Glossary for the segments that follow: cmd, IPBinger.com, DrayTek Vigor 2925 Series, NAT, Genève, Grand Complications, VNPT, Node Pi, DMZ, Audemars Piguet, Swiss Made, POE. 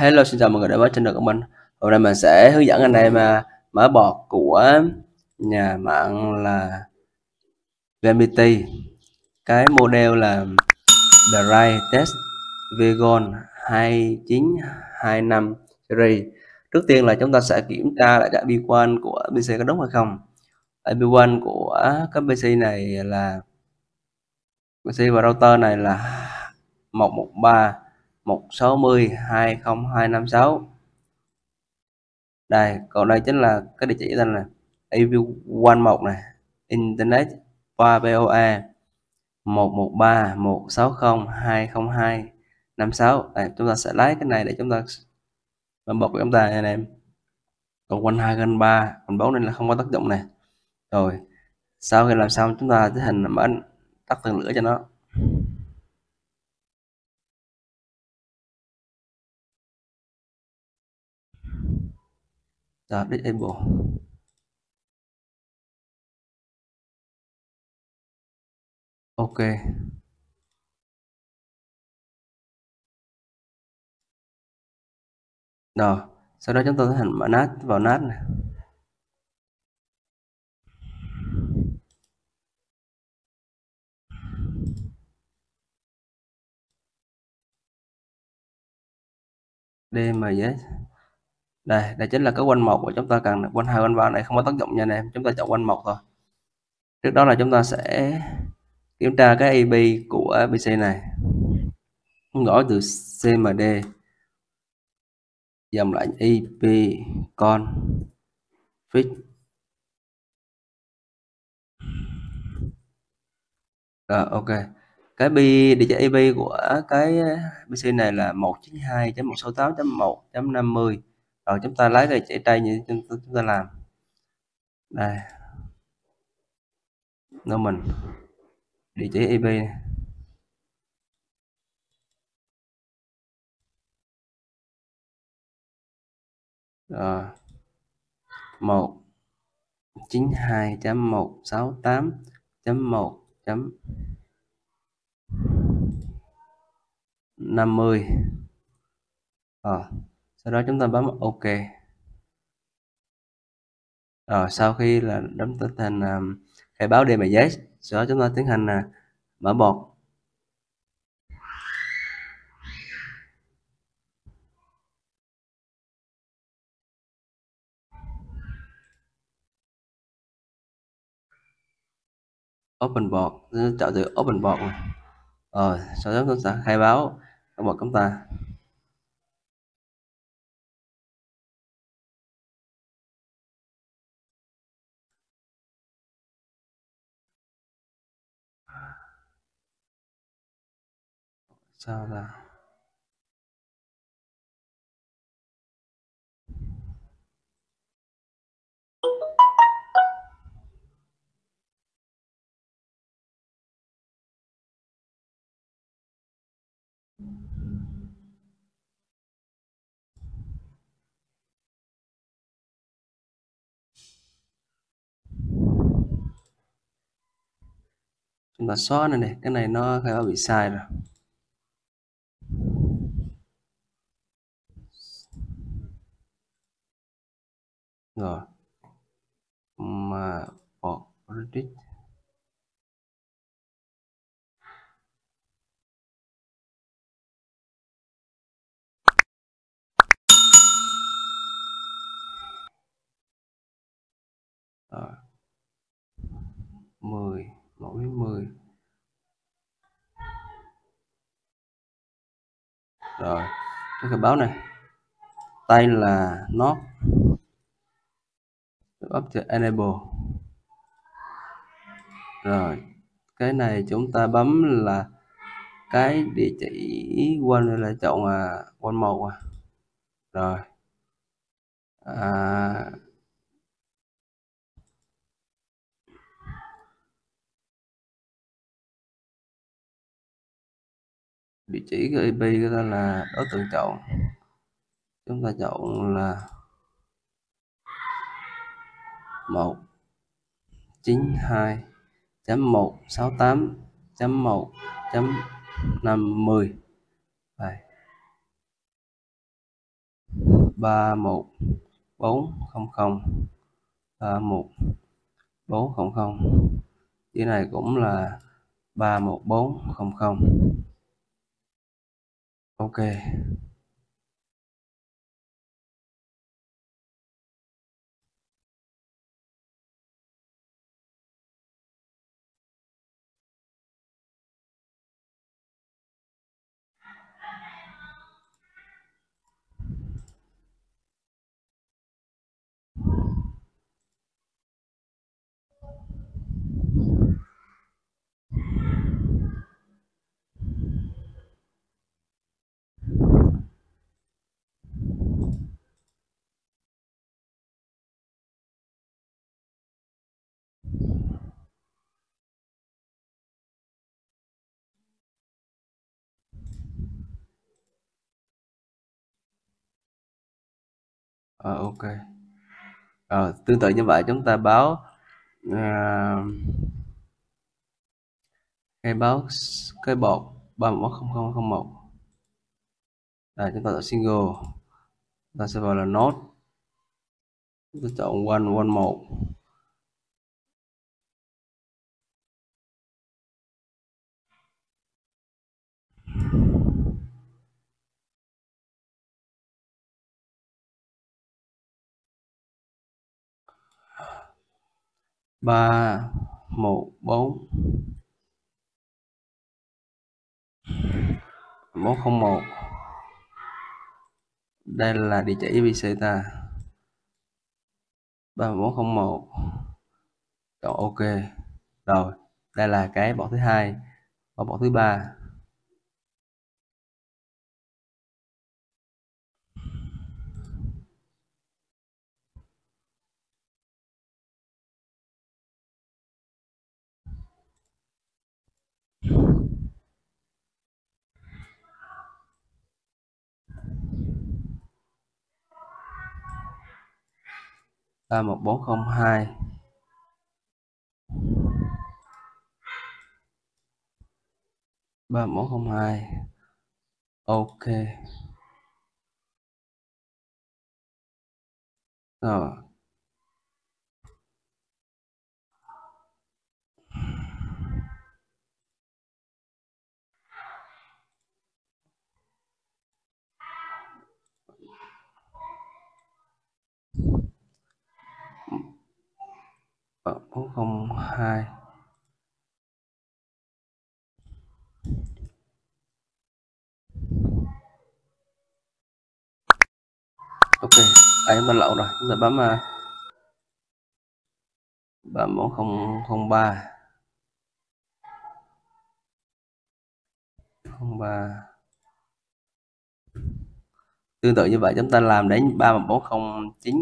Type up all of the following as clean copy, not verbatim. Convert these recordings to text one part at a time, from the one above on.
Hello, xin chào mọi người đã đến trên kênh của mình. Hôm nay mình sẽ hướng dẫn anh em mở bọt của nhà mạng là VNPT. Cái model là DrayTek Vigor 2925 Series. Trước tiên là chúng ta sẽ kiểm tra lại cái IP1 của PC có đúng hay không. IP1 của cái PC này là PC và router này là 113.160.20256. Đây, còn đây chính là cái địa chỉ tên là IP11 này, Internet qua POE 113.160.20256. Đây, chúng ta sẽ lấy cái này để chúng ta bật của chúng ta anh em. Còn quanh 2 gần 3, còn 4 nên là không có tác dụng này. Rồi, sau khi làm xong chúng ta tiến hành mở tắt từng lửa cho nó. Đó, disable. Ok. Rồi, sau đó chúng ta sẽ hành mở NAT vào NAT này. DMZ. Đây, đây chính là cái quanh 1 của chúng ta cần. Quanh 2, quanh 3 này không có tác dụng nha anh em. Chúng ta chọn quanh 1 thôi. Trước đó là chúng ta sẽ kiểm tra cái IP của PC này. Gõ từ cmd dòng lệnh IP con fix. Rồi, ok. Cái địa chỉ IP của cái PC này là 192.168.1.50. Rồi chúng ta lấy cái chạy trai như chúng ta làm đây nó mình địa chỉ IP này. Rồi 192.168.1.50. Rồi sau đó chúng ta bấm OK. Rồi sau khi là đóng tên thành khai báo DMZ, sau đó chúng ta tiến hành mở bọt. Open bọt, chọn từ Open bọt. Rồi sau đó chúng ta khai báo bọt chúng ta. Sao ta? Chúng ta xóa này này, cái này nó khai báo bị sai rồi. Rồi mà bọt Reddit rồi 10 mẫu 10. Rồi cái báo này tay là nó up to enable. Rồi cái này chúng ta bấm là cái địa chỉ quên là chọn quên màu rồi địa chỉ IP cái đó là đối tượng chọn, chúng ta chọn là 192.168.1.50. 31400 31400. Cái này cũng là 31400. Ok. Ok. Tương tự như vậy chúng ta báo cái bột 3140001. Chúng ta chọn single, ta sẽ vào là node, chúng ta chọn 111. Ba một bốn 401. Đây là địa chỉ IPC ta. 31401. Chọn OK. Rồi, đây là cái bọn thứ hai và bọn thứ ba. A 1402 3402. OK. Rồi. OK, em bấm lậu rồi, chúng ta bấm 34003. Tương tự như vậy chúng ta làm đến 31409.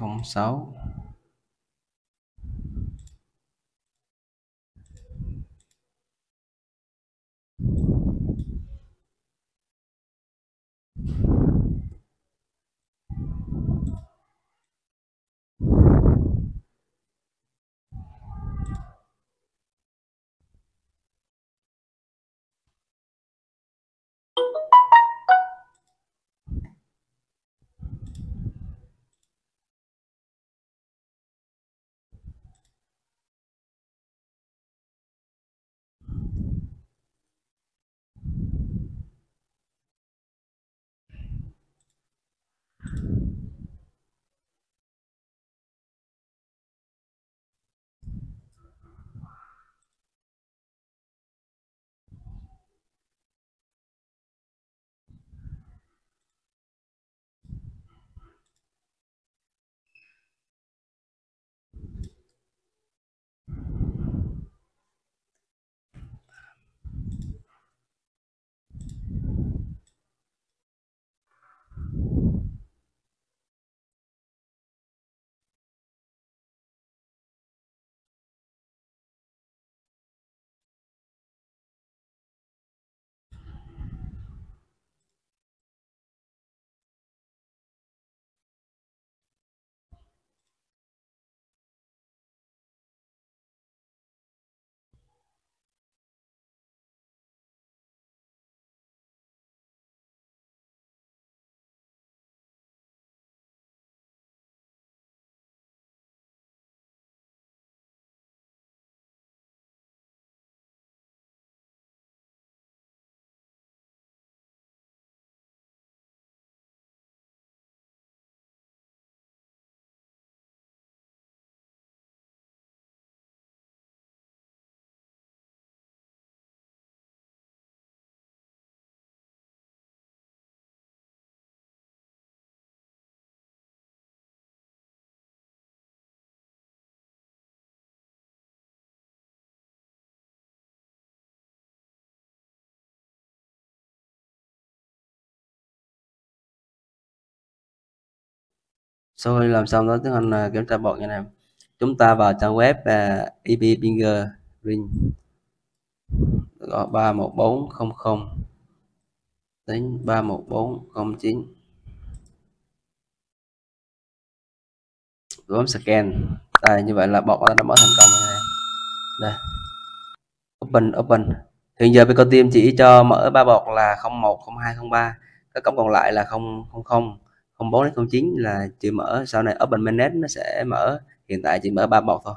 Không 6 Sau khi làm xong đó, tiến hành kiểm tra bột nha anh em. Chúng ta vào trang web IPBinger.com 31400 đến 31409. Bấm scan. Đây, như vậy là bột đã mở thành công rồi nè. Đây. Open. Hiện giờ Pico Team chỉ cho mở 3 bột là 01, 02, 03. Các cổng còn lại là 000, 04 đến 09 là chỉ mở. Sau này Open Mainnet nó sẽ mở. Hiện tại chỉ mở 3 bột thôi.